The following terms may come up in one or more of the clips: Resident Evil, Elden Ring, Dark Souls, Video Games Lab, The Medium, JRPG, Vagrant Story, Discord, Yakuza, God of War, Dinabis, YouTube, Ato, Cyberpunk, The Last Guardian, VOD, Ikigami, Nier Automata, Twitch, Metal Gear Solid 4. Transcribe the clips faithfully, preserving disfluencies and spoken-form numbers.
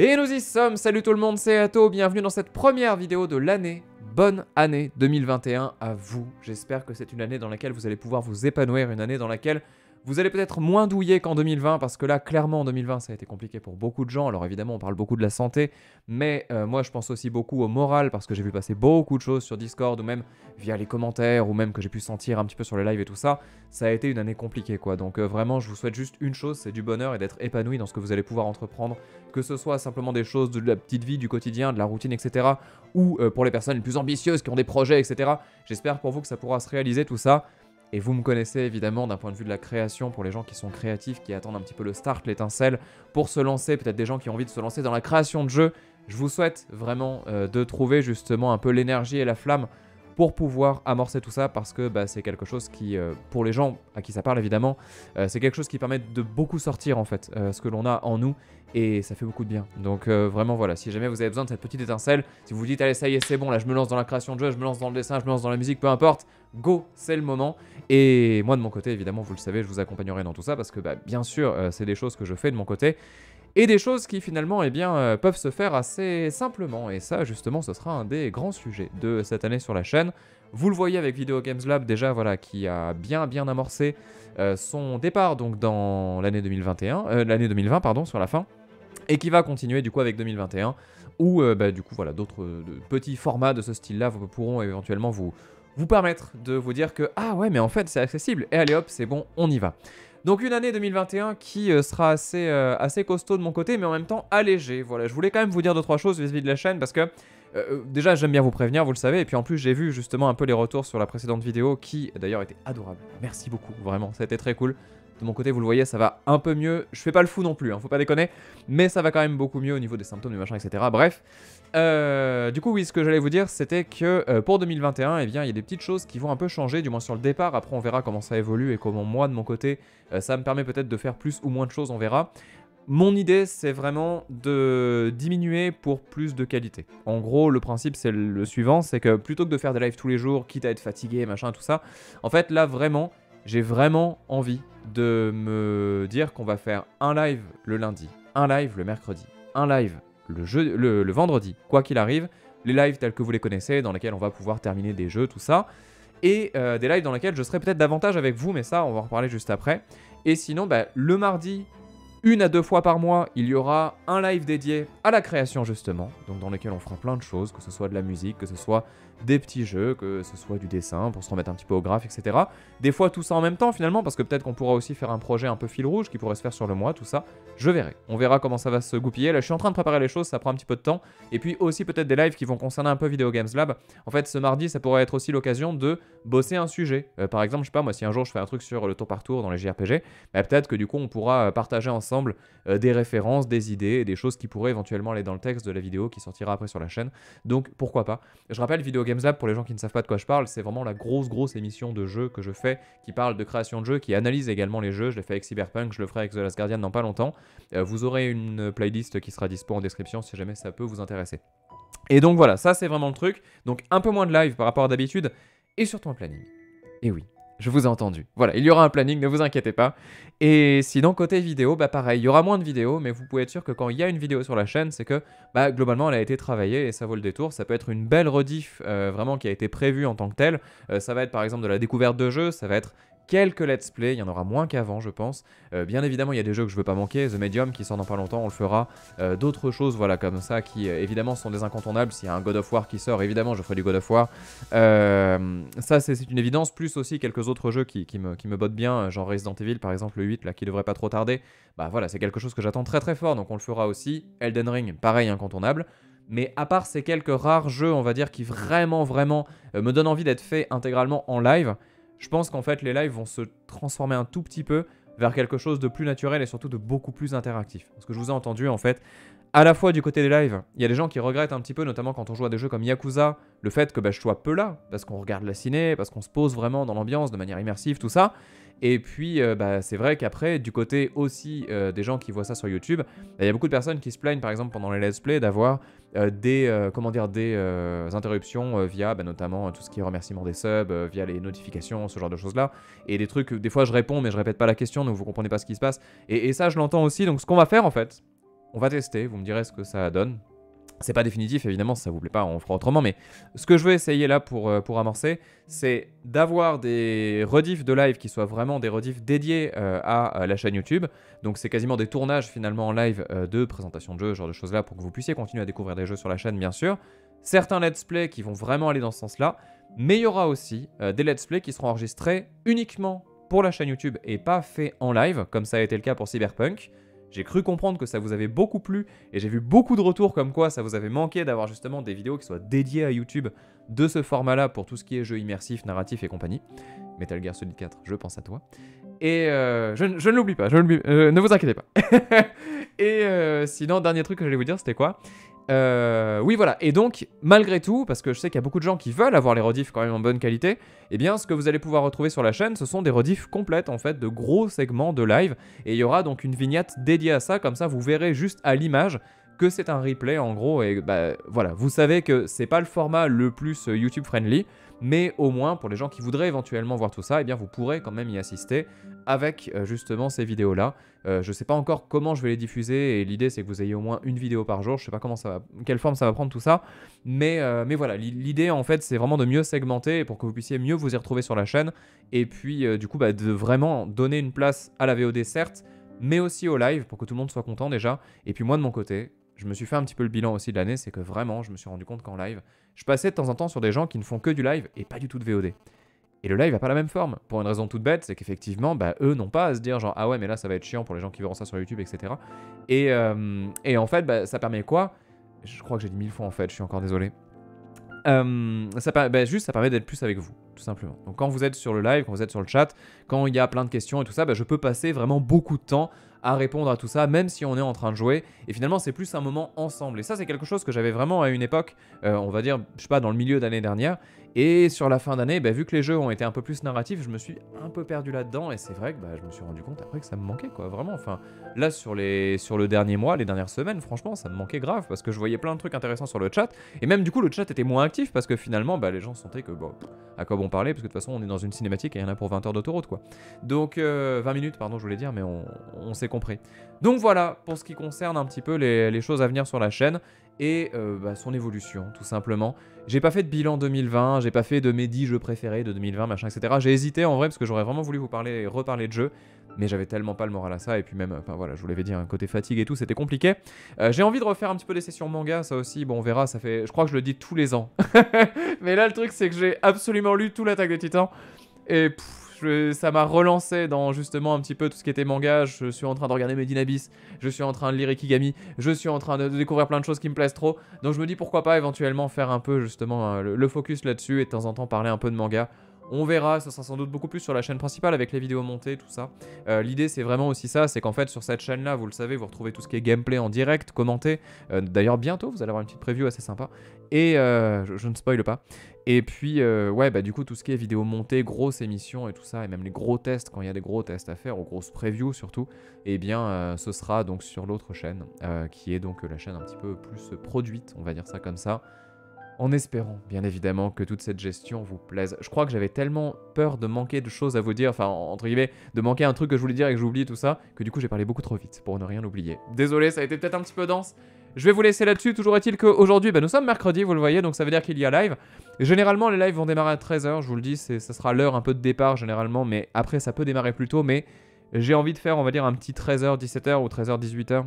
Et nous y sommes, salut tout le monde, c'est Ato, bienvenue dans cette première vidéo de l'année. Bonne année deux mille vingt et un à vous. J'espère que c'est une année dans laquelle vous allez pouvoir vous épanouir, une année dans laquelle vous allez peut-être moins douiller qu'en deux mille vingt, parce que là, clairement, en deux mille vingt, ça a été compliqué pour beaucoup de gens. Alors évidemment, on parle beaucoup de la santé, mais euh, moi, je pense aussi beaucoup au moral, parce que j'ai vu passer beaucoup de choses sur Discord, ou même via les commentaires, ou même que j'ai pu sentir un petit peu sur les lives et tout ça. Ça a été une année compliquée, quoi. Donc euh, vraiment, je vous souhaite juste une chose, c'est du bonheur et d'être épanoui dans ce que vous allez pouvoir entreprendre, que ce soit simplement des choses de la petite vie, du quotidien, de la routine, et cetera, ou euh, pour les personnes les plus ambitieuses, qui ont des projets, et cetera. J'espère pour vous que ça pourra se réaliser, tout ça. Et vous me connaissez évidemment d'un point de vue de la création, pour les gens qui sont créatifs, qui attendent un petit peu le start, l'étincelle, pour se lancer, peut-être des gens qui ont envie de se lancer dans la création de jeux. Je vous souhaite vraiment euh, de trouver justement un peu l'énergie et la flamme pour pouvoir amorcer tout ça, parce que bah, c'est quelque chose qui, euh, pour les gens à qui ça parle évidemment, euh, c'est quelque chose qui permet de beaucoup sortir en fait, euh, ce que l'on a en nous, et ça fait beaucoup de bien. Donc euh, vraiment voilà, si jamais vous avez besoin de cette petite étincelle, si vous vous dites allez ça y est c'est bon, là je me lance dans la création de jeu, je me lance dans le dessin, je me lance dans la musique, peu importe, go, c'est le moment. Et moi de mon côté évidemment, vous le savez, je vous accompagnerai dans tout ça, parce que bah, bien sûr euh, c'est des choses que je fais de mon côté, et des choses qui finalement eh bien, euh, peuvent se faire assez simplement. Et ça justement ce sera un des grands sujets de cette année sur la chaîne. Vous le voyez avec Video Games Lab déjà voilà, qui a bien bien amorcé euh, son départ donc dans l'année deux mille vingt et un, euh, l'année deux mille vingt pardon, sur la fin, et qui va continuer du coup avec deux mille vingt et un où euh, bah, du coup voilà, d'autres euh, petits formats de ce style là vous pourront éventuellement vous, vous permettre de vous dire que ah ouais mais en fait c'est accessible et allez hop c'est bon on y va. Donc une année deux mille vingt et un qui sera assez, euh, assez costaud de mon côté, mais en même temps allégée. Voilà, je voulais quand même vous dire deux trois choses vis-à-vis de la chaîne, parce que euh, déjà j'aime bien vous prévenir, vous le savez, et puis en plus j'ai vu justement un peu les retours sur la précédente vidéo, qui d'ailleurs était adorable. Merci beaucoup, vraiment, ça a été très cool. De mon côté, vous le voyez, ça va un peu mieux. Je fais pas le fou non plus, hein, faut pas déconner, mais ça va quand même beaucoup mieux au niveau des symptômes, des machins, et cetera. Bref, euh, du coup, oui, ce que j'allais vous dire, c'était que euh, pour deux mille vingt et un, eh bien, il y a des petites choses qui vont un peu changer, du moins sur le départ. Après, on verra comment ça évolue et comment moi, de mon côté, euh, ça me permet peut-être de faire plus ou moins de choses, on verra. Mon idée, c'est vraiment de diminuer pour plus de qualité. En gros, le principe, c'est le suivant, c'est que plutôt que de faire des lives tous les jours, quitte à être fatigué, machin, tout ça, en fait, là, vraiment... j'ai vraiment envie de me dire qu'on va faire un live le lundi, un live le mercredi, un live le, jeu, le, le vendredi, quoi qu'il arrive. Les lives tels que vous les connaissez, dans lesquels on va pouvoir terminer des jeux, tout ça. Et euh, des lives dans lesquels je serai peut-être davantage avec vous, mais ça, on va en reparler juste après. Et sinon, bah, le mardi, une à deux fois par mois, il y aura un live dédié à la création justement, donc dans lequel on fera plein de choses, que ce soit de la musique, que ce soit des petits jeux, que ce soit du dessin, pour se remettre un petit peu au graphe, et cetera. Des fois tout ça en même temps finalement, parce que peut-être qu'on pourra aussi faire un projet un peu fil rouge qui pourrait se faire sur le mois, tout ça, je verrai. On verra comment ça va se goupiller, là je suis en train de préparer les choses, ça prend un petit peu de temps, et puis aussi peut-être des lives qui vont concerner un peu Video Games Lab. En fait ce mardi ça pourrait être aussi l'occasion de bosser un sujet. Euh, par exemple, je sais pas moi, si un jour je fais un truc sur le tour par tour dans les J R P G, bah, peut-être que du coup on pourra partager ensemble Ensemble, euh, des références, des idées et des choses qui pourraient éventuellement aller dans le texte de la vidéo qui sortira après sur la chaîne. Donc pourquoi pas. Je rappelle, Video Games Lab, pour les gens qui ne savent pas de quoi je parle, c'est vraiment la grosse grosse émission de jeux que je fais, qui parle de création de jeux, qui analyse également les jeux. Je l'ai fait avec Cyberpunk, je le ferai avec The Last Guardian dans pas longtemps. Euh, vous aurez une playlist qui sera dispo en description si jamais ça peut vous intéresser. Et donc voilà, ça c'est vraiment le truc. Donc un peu moins de live par rapport à d'habitude, et surtout un planning. Et oui, je vous ai entendu. Voilà, il y aura un planning, ne vous inquiétez pas. Et sinon, côté vidéo, bah pareil, il y aura moins de vidéos, mais vous pouvez être sûr que quand il y a une vidéo sur la chaîne, c'est que bah, globalement, elle a été travaillée et ça vaut le détour. Ça peut être une belle rediff euh, vraiment qui a été prévue en tant que telle. Euh, ça va être par exemple de la découverte de jeux, ça va être quelques let's play, il y en aura moins qu'avant je pense. Euh, bien évidemment il y a des jeux que je veux pas manquer, The Medium qui sort dans pas longtemps, on le fera. Euh, D'autres choses voilà comme ça qui euh, évidemment sont des incontournables. S'il y a un God of War qui sort, évidemment je ferai du God of War. Euh, ça c'est une évidence, plus aussi quelques autres jeux qui, qui, me, qui me bottent bien, genre Resident Evil par exemple, le huit là qui devrait pas trop tarder. Bah voilà, c'est quelque chose que j'attends très très fort, donc on le fera aussi. Elden Ring, pareil incontournable. Mais à part ces quelques rares jeux on va dire qui vraiment vraiment euh, me donnent envie d'être faits intégralement en live, je pense qu'en fait, les lives vont se transformer un tout petit peu vers quelque chose de plus naturel et surtout de beaucoup plus interactif. Parce que je vous ai entendu, en fait, à la fois du côté des lives, il y a des gens qui regrettent un petit peu, notamment quand on joue à des jeux comme Yakuza, le fait que bah, je sois peu là, parce qu'on regarde la ciné, parce qu'on se pose vraiment dans l'ambiance de manière immersive, tout ça. Et puis, euh, bah, c'est vrai qu'après, du côté aussi euh, des gens qui voient ça sur YouTube, il y a beaucoup de personnes qui se plaignent, par exemple, pendant les let's play, d'avoir euh, des, euh, comment dire, des euh, interruptions euh, via bah, notamment euh, tout ce qui est remerciement des subs, euh, via les notifications, ce genre de choses-là. Et des trucs, des fois, je réponds, mais je répète pas la question, donc vous comprenez pas ce qui se passe. Et, et ça, je l'entends aussi. Donc, ce qu'on va faire, en fait, On va tester, vous me direz ce que ça donne. C'est pas définitif, évidemment, si ça vous plaît pas, on fera autrement, mais ce que je veux essayer là pour, euh, pour amorcer, c'est d'avoir des rediffs de live qui soient vraiment des rediffs dédiés euh, à, à la chaîne YouTube. Donc c'est quasiment des tournages finalement en live euh, de présentation de jeux, ce genre de choses là, pour que vous puissiez continuer à découvrir des jeux sur la chaîne, bien sûr. Certains let's play qui vont vraiment aller dans ce sens-là, mais il y aura aussi euh, des let's play qui seront enregistrés uniquement pour la chaîne YouTube et pas faits en live, comme ça a été le cas pour Cyberpunk. J'ai cru comprendre que ça vous avait beaucoup plu et j'ai vu beaucoup de retours comme quoi ça vous avait manqué d'avoir justement des vidéos qui soient dédiées à YouTube de ce format-là pour tout ce qui est jeu immersif, narratif et compagnie. Metal Gear Solid quatre, je pense à toi. Et euh, je, je ne l'oublie pas, je ne, euh, ne vous inquiétez pas. Et euh, sinon, dernier truc que j'allais vous dire, c'était quoi ? Euh, oui voilà, et donc malgré tout, parce que je sais qu'il y a beaucoup de gens qui veulent avoir les rediffs quand même en bonne qualité, eh bien ce que vous allez pouvoir retrouver sur la chaîne, ce sont des rediffs complètes en fait de gros segments de live, et il y aura donc une vignette dédiée à ça, comme ça vous verrez juste à l'image que c'est un replay en gros, et bah voilà, vous savez que c'est pas le format le plus YouTube friendly, mais au moins pour les gens qui voudraient éventuellement voir tout ça, eh bien vous pourrez quand même y assister avec euh, justement ces vidéos là. Euh, je sais pas encore comment je vais les diffuser, et l'idée c'est que vous ayez au moins une vidéo par jour, je sais pas comment ça va, quelle forme ça va prendre tout ça, mais, euh, mais voilà, l'idée en fait c'est vraiment de mieux segmenter pour que vous puissiez mieux vous y retrouver sur la chaîne, et puis euh, du coup bah, de vraiment donner une place à la V O D certes, mais aussi au live pour que tout le monde soit content déjà, et puis moi de mon côté, je me suis fait un petit peu le bilan aussi de l'année, c'est que vraiment, je me suis rendu compte qu'en live, je passais de temps en temps sur des gens qui ne font que du live et pas du tout de V O D. Et le live n'a pas la même forme, pour une raison toute bête, c'est qu'effectivement, bah, eux n'ont pas à se dire genre « Ah ouais, mais là, ça va être chiant pour les gens qui verront ça sur YouTube, et cetera » Et, euh, et en fait, bah, ça permet quoi? Je crois que j'ai dit mille fois en fait, je suis encore désolé. Euh, ça, bah, juste, ça permet d'être plus avec vous, tout simplement. Donc quand vous êtes sur le live, quand vous êtes sur le chat, quand il y a plein de questions et tout ça, bah, je peux passer vraiment beaucoup de temps à répondre à tout ça, même si on est en train de jouer, et finalement c'est plus un moment ensemble, et ça c'est quelque chose que j'avais vraiment à une époque, euh, on va dire, je sais pas, dans le milieu d'année dernière, et sur la fin d'année, bah, vu que les jeux ont été un peu plus narratifs, je me suis un peu perdu là-dedans, et c'est vrai que bah, je me suis rendu compte après que ça me manquait, quoi, vraiment, enfin, là sur, les... sur le dernier mois, les dernières semaines, franchement, ça me manquait grave, parce que je voyais plein de trucs intéressants sur le chat, et même du coup le chat était moins actif, parce que finalement, bah, les gens sentaient que, bon, à quoi bon parler, parce que de toute façon on est dans une cinématique, et il y en a pour vingt heures d'autoroute, quoi. Donc, euh, vingt minutes, pardon, je voulais dire, mais on, on s'est compris. Donc voilà pour ce qui concerne un petit peu les, les choses à venir sur la chaîne et euh, bah, son évolution tout simplement. J'ai pas fait de bilan deux mille vingt, j'ai pas fait de mes dix jeux préférés de deux mille vingt, machin, et cetera. J'ai hésité en vrai parce que j'aurais vraiment voulu vous parler, reparler de jeux, mais j'avais tellement pas le moral à ça, et puis même, enfin voilà, je vous l'avais dit, un côté fatigue et tout, c'était compliqué. Euh, j'ai envie de refaire un petit peu des sessions manga, ça aussi, bon on verra, ça fait, je crois que je le dis tous les ans. Mais là le truc c'est que j'ai absolument lu tout l'Attaque des Titans, et pfff, Je, ça m'a relancé dans justement un petit peu tout ce qui était manga, je suis en train de regarder mes Dinabis, je suis en train de lire Ikigami, je suis en train de, de découvrir plein de choses qui me plaisent trop, donc je me dis pourquoi pas éventuellement faire un peu justement euh, le, le focus là-dessus et de temps en temps parler un peu de manga. On verra, ça sera sans doute beaucoup plus sur la chaîne principale avec les vidéos montées, tout ça. Euh, L'idée c'est vraiment aussi ça, c'est qu'en fait sur cette chaîne là, vous le savez, vous retrouvez tout ce qui est gameplay en direct, commenté. Euh, D'ailleurs bientôt vous allez avoir une petite preview assez sympa. Et euh, je, je ne spoil pas. Et puis euh, ouais bah du coup tout ce qui est vidéo montée, grosses émissions et tout ça, et même les gros tests, quand il y a des gros tests à faire, ou grosses previews surtout, et eh bien euh, ce sera donc sur l'autre chaîne, euh, qui est donc la chaîne un petit peu plus produite, on va dire ça comme ça. En espérant, bien évidemment, que toute cette gestion vous plaise. Je crois que j'avais tellement peur de manquer de choses à vous dire, enfin, entre guillemets, de manquer un truc que je voulais dire et que j'oublie tout ça, que du coup, j'ai parlé beaucoup trop vite pour ne rien oublier. Désolé, ça a été peut-être un petit peu dense. Je vais vous laisser là-dessus. Toujours est-il qu'aujourd'hui, ben, nous sommes mercredi, vous le voyez, donc ça veut dire qu'il y a live. Généralement, les lives vont démarrer à treize heures, je vous le dis, ça sera l'heure un peu de départ, généralement, mais après, ça peut démarrer plus tôt, mais j'ai envie de faire, on va dire, un petit treize heures dix-sept heures ou treize heures dix-huit heures.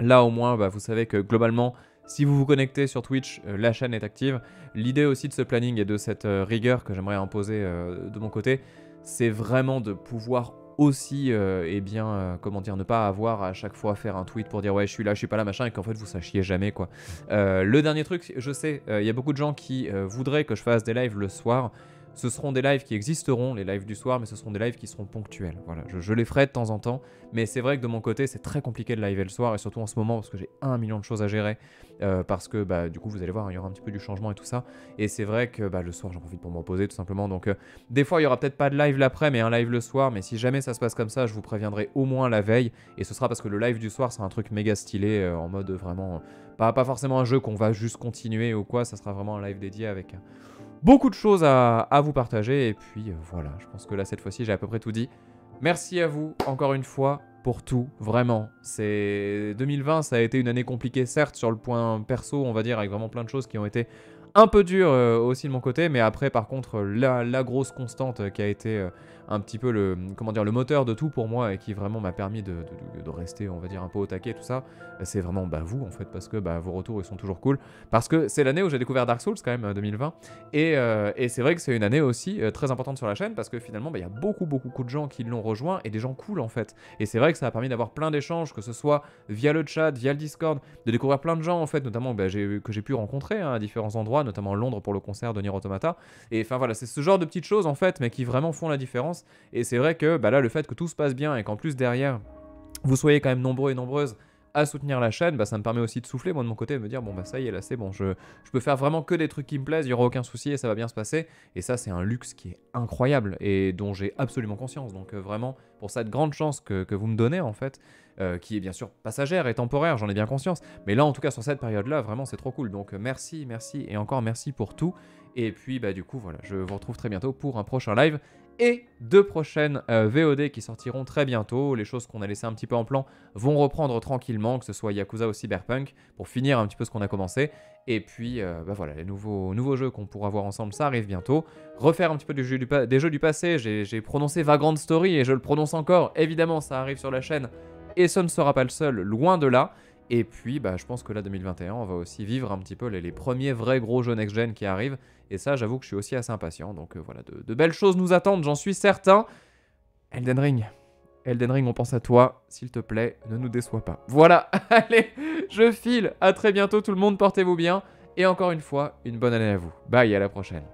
Là, au moins, bah, vous savez que globalement, si vous vous connectez sur Twitch, euh, la chaîne est active. L'idée aussi de ce planning et de cette euh, rigueur que j'aimerais imposer euh, de mon côté, c'est vraiment de pouvoir aussi, euh, eh bien, euh, comment dire, ne pas avoir à chaque fois faire un tweet pour dire « ouais, je suis là, je suis pas là, machin », et qu'en fait, vous sachiez jamais, quoi. Euh, le dernier truc, je sais, il euh, y a beaucoup de gens qui euh, voudraient que je fasse des lives le soir. Ce seront des lives qui existeront, les lives du soir, mais ce seront des lives qui seront ponctuels. Voilà, je, je les ferai de temps en temps, mais c'est vrai que de mon côté, c'est très compliqué de liver le soir, et surtout en ce moment, parce que j'ai un million de choses à gérer, euh, parce que bah, du coup, vous allez voir, il y aura un petit peu du changement et tout ça, et c'est vrai que bah, le soir, j'en profite pour me reposer, tout simplement, donc euh, des fois, il n'y aura peut-être pas de live l'après, mais un live le soir, mais si jamais ça se passe comme ça, je vous préviendrai au moins la veille, et ce sera parce que le live du soir sera un truc méga stylé, euh, en mode vraiment, euh, pas, pas forcément un jeu qu'on va juste continuer ou quoi, ça sera vraiment un live dédié avec... Euh, beaucoup de choses à, à vous partager, et puis euh, voilà, je pense que là cette fois-ci j'ai à peu près tout dit. Merci à vous, encore une fois, pour tout, vraiment. C'est... deux mille vingt, ça a été une année compliquée, certes, sur le point perso, on va dire, avec vraiment plein de choses qui ont été un peu dures euh, aussi de mon côté, mais après, par contre, la, la grosse constante qui a été euh, un petit peu le, comment dire, le moteur de tout pour moi et qui vraiment m'a permis de, de, de rester, on va dire, un peu au taquet, tout ça, c'est vraiment bah, vous, en fait, parce que bah, vos retours, ils sont toujours cool. Parce que c'est l'année où j'ai découvert Dark Souls, quand même, deux mille vingt, et, euh, et c'est vrai que c'est une année aussi euh, très importante sur la chaîne, parce que finalement, bah, y a beaucoup, beaucoup, beaucoup de gens qui l'ont rejoint, et des gens cool, en fait. Et c'est vrai que ça a permis d'avoir plein d'échanges, que ce soit via le chat, via le Discord, de découvrir plein de gens, en fait, notamment bah, j'ai, que j'ai pu rencontrer hein, à différents endroits, notamment Londres pour le concert de Nier Automata. Et enfin voilà, c'est ce genre de petites choses en fait, mais qui vraiment font la différence. Et c'est vrai que bah là, le fait que tout se passe bien et qu'en plus derrière, vous soyez quand même nombreux et nombreuses à soutenir la chaîne, bah ça me permet aussi de souffler moi de mon côté, de me dire bon bah ça y est là c'est bon, je, je peux faire vraiment que des trucs qui me plaisent, il n'y aura aucun souci et ça va bien se passer. Et ça c'est un luxe qui est incroyable et dont j'ai absolument conscience. Donc euh, vraiment pour cette grande chance que, que vous me donnez en fait, Euh, qui est bien sûr passagère et temporaire, j'en ai bien conscience, mais là en tout cas sur cette période-là, vraiment c'est trop cool, donc merci, merci et encore merci pour tout, et puis bah du coup voilà, je vous retrouve très bientôt pour un prochain live, et deux prochaines euh, V O D qui sortiront très bientôt, les choses qu'on a laissées un petit peu en plan vont reprendre tranquillement, que ce soit Yakuza ou Cyberpunk, pour finir un petit peu ce qu'on a commencé, et puis euh, bah voilà, les nouveaux, nouveaux jeux qu'on pourra voir ensemble, ça arrive bientôt, refaire un petit peu du jeu du des jeux du passé, j'ai prononcé Vagrant Story, et je le prononce encore, évidemment ça arrive sur la chaîne, et ce ne sera pas le seul, loin de là. Et puis, bah, je pense que là, deux mille vingt et un, on va aussi vivre un petit peu les, les premiers vrais gros jeux next-gen qui arrivent. Et ça, j'avoue que je suis aussi assez impatient. Donc euh, voilà, de, de belles choses nous attendent, j'en suis certain. Elden Ring. Elden Ring, on pense à toi. S'il te plaît, ne nous déçois pas. Voilà, allez, je file. À très bientôt tout le monde, portez-vous bien. Et encore une fois, une bonne année à vous. Bye, à la prochaine.